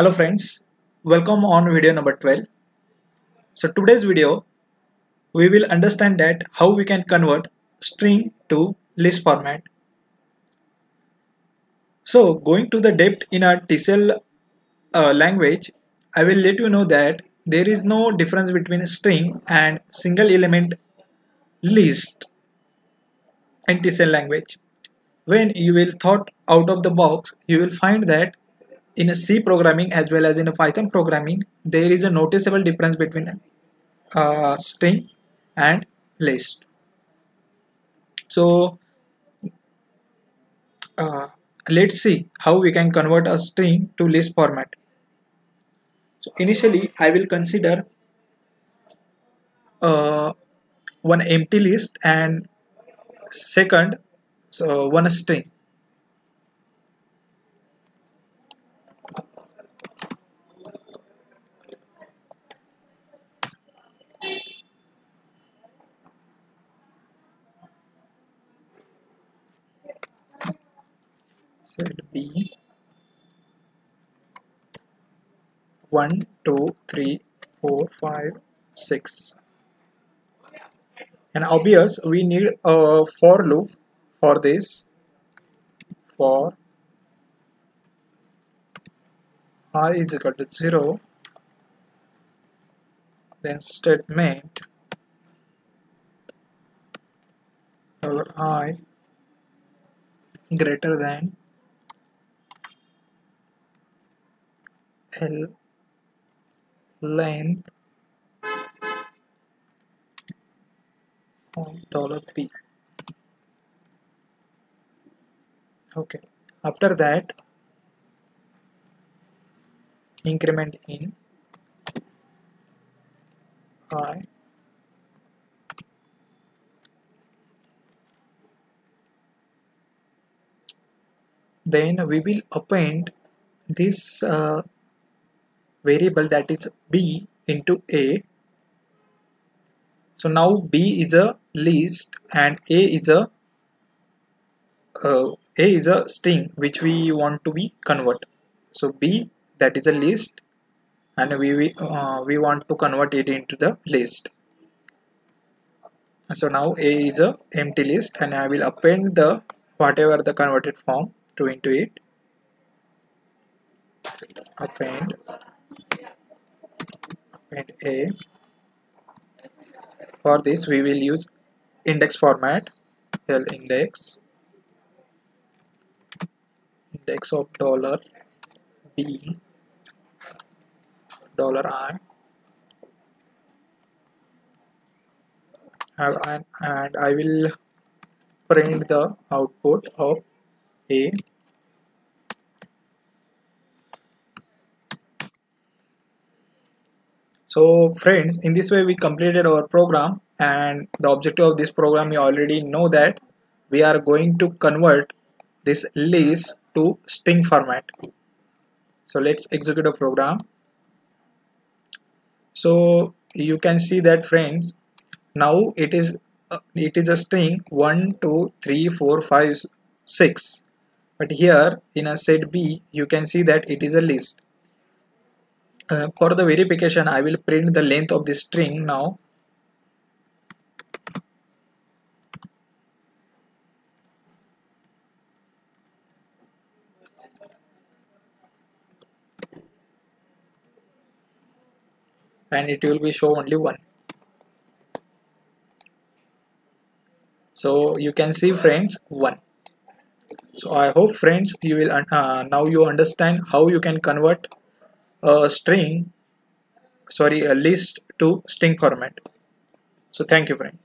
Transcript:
Hello friends, welcome on video number 12. So today's video we will understand that how we can convert string to list format. So going to the depth in our TCL language, I will let you know that there is no difference between string and single element list in TCL language. When you will thought out of the box, you will find that in a C programming as well as in a Python programming, there is a noticeable difference between string and list. So let's see how we can convert a string to list format. So initially I will consider one empty list and second one string. Set B 1 2 3 4 5 6, and obvious we need a for loop for this. For I is equal to 0, then statement $i greater than L length of $p. Okay, after that increment in I then we will append this variable that is B into A. So now B is a list and A is a string which we want to be convert. So B, that is a list, and we want to convert it into the list. So now A is a empty list, and I will append the whatever the converted form to into it. Append A. For this we will use index format, L index of $B, $i, and I will print the output of A. So friends, in this way we completed our program, and the objective of this program you already know that we are going to convert this list to string format. So let's execute a program. So you can see that friends, now it is a string 1 2 3 4 5 6, but here in a set B you can see that it is a list. For the verification, I will print the length of this string now. And it will be show only 1. So you can see friends, 1. So I hope friends you will now you understand how you can convert a list to string format. So thank you friend.